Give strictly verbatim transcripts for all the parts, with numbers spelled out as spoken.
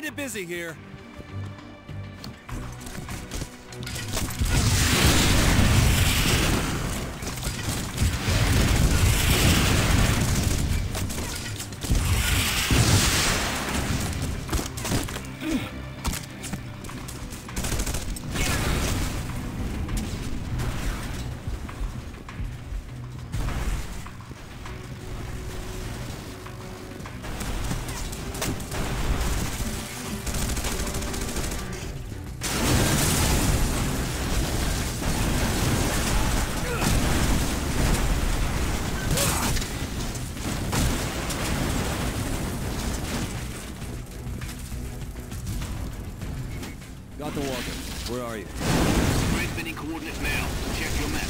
kind of busy here. Got the walker. Where are you? Transmitting coordinates now. Check your map.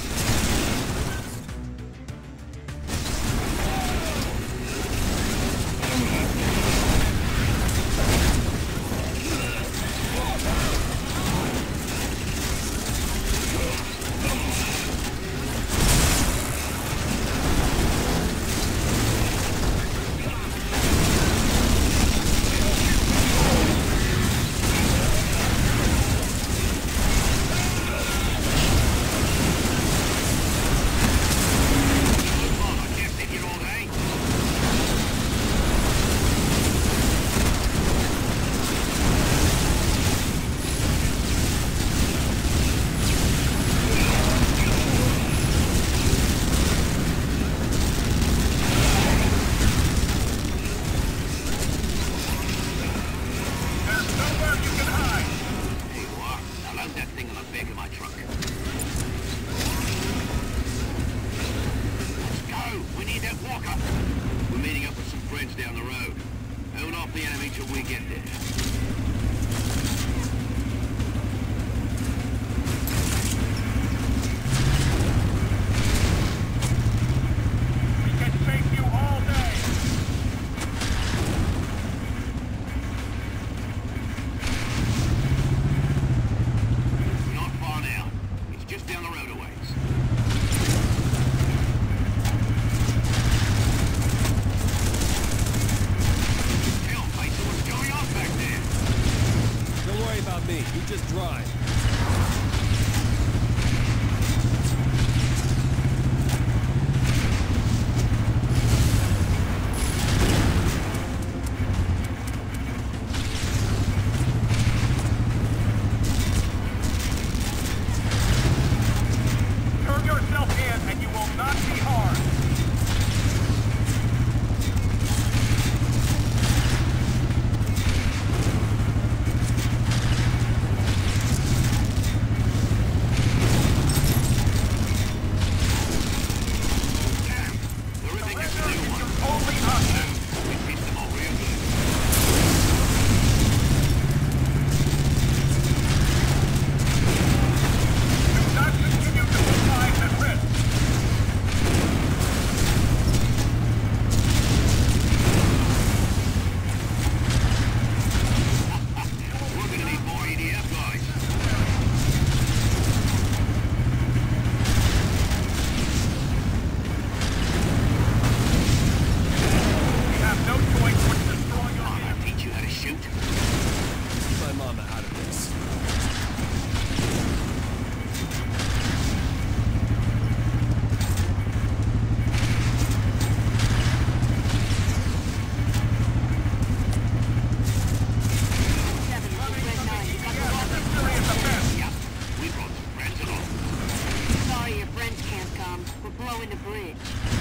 We're blowing the bridge.